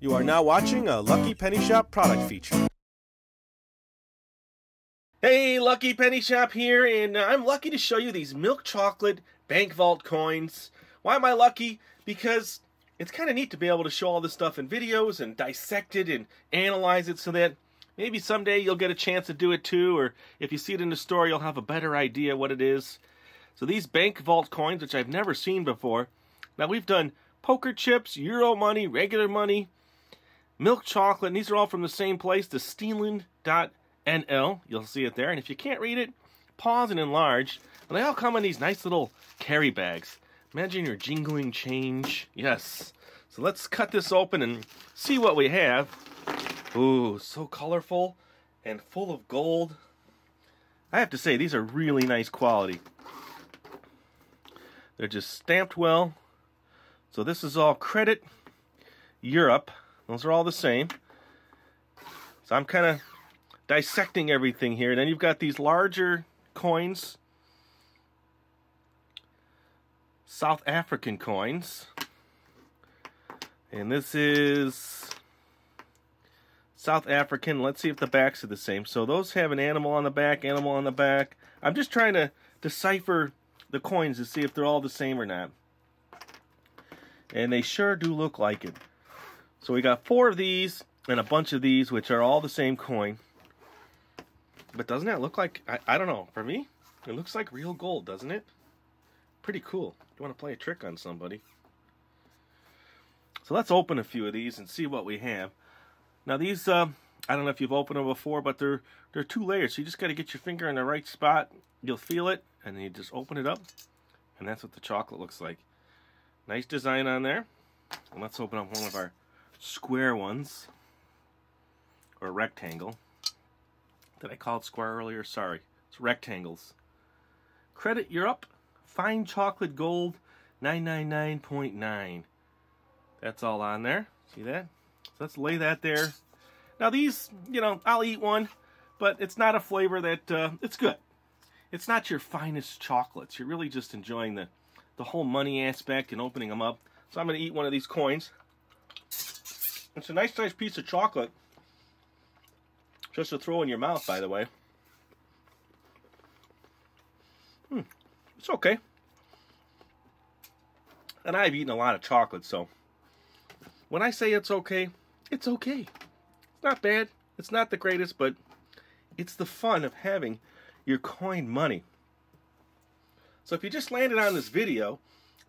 You are now watching a Lucky Penny Shop product feature. Hey, Lucky Penny Shop here, and I'm lucky to show you these milk chocolate Bank Vault coins. Why am I lucky? Because it's kind of neat to be able to show all this stuff in videos and dissect it and analyze it so that maybe someday you'll get a chance to do it too, or if you see it in the store, you'll have a better idea what it is. So these Bank Vault coins, which I've never seen before, now we've done poker chips, euro money, regular money, milk chocolate, and these are all from the same place, the Steenland.nl. You'll see it there, and if you can't read it, pause and enlarge. And they all come in these nice little carry bags. Imagine your jingling change. Yes. So let's cut this open and see what we have. Ooh, so colorful and full of gold. I have to say, these are really nice quality. They're just stamped well. So this is all Credit Europe. Those are all the same. So I'm kind of dissecting everything here. And then you've got these larger coins. South African coins. And this is South African. Let's see if the backs are the same. So those have an animal on the back, animal on the back. I'm just trying to decipher the coins to see if they're all the same or not. And they sure do look like it. So we got four of these and a bunch of these, which are all the same coin. But doesn't that look like, I don't know, for me, it looks like real gold, doesn't it? Pretty cool. You want to play a trick on somebody. So let's open a few of these and see what we have. Now these, I don't know if you've opened them before, but they're two layers. So you just got to get your finger in the right spot. You'll feel it, and then you just open it up, and that's what the chocolate looks like. Nice design on there. And let's open up one of our square ones, or rectangle. Did I call it square earlier? Sorry. It's rectangles. Credit Europe, fine chocolate gold, 999.9. That's all on there. See that? So let's lay that there. Now these, you know, I'll eat one, but it's not a flavor that, it's good. It's not your finest chocolates. You're really just enjoying the whole money aspect and opening them up. So I'm going to eat one of these coins. It's a nice sized piece of chocolate. Just to throw in your mouth, by the way. It's okay. And I've eaten a lot of chocolate, so when I say it's okay, it's okay. It's not bad. It's not the greatest, but it's the fun of having your coin money. So if you just landed on this video,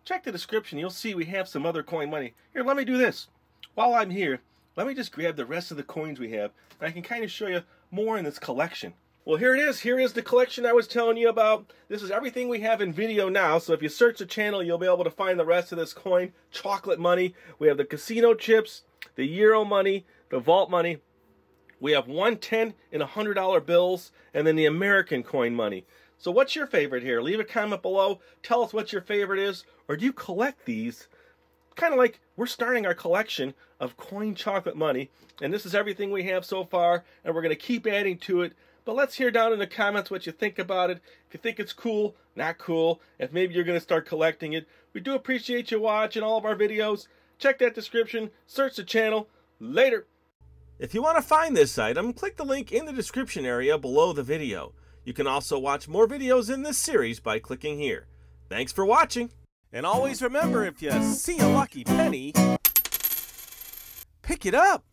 check the description. You'll see we have some other coin money. Here, let me do this. While I'm here, let me just grab the rest of the coins we have, and I can kind of show you more in this collection. Well, here it is. Here is the collection I was telling you about. This is everything we have in video now, so if you search the channel, you'll be able to find the rest of this coin chocolate money. We have the casino chips, the euro money, the vault money. We have $1, $10, and $100 bills, and then the American coin money. So what's your favorite here? Leave a comment below. Tell us what your favorite is, or do you collect these? Kind of like we're starting our collection of coin chocolate money, and this is everything we have so far, and we're going to keep adding to it. But let's hear down in the comments what you think about it. If you think it's cool, not cool, if maybe you're going to start collecting it. We do appreciate you watching all of our videos. Check that description, search the channel. Later. If you want to find this item, click the link in the description area below the video. You can also watch more videos in this series by clicking here. Thanks for watching. And always remember, if you see a lucky penny, pick it up.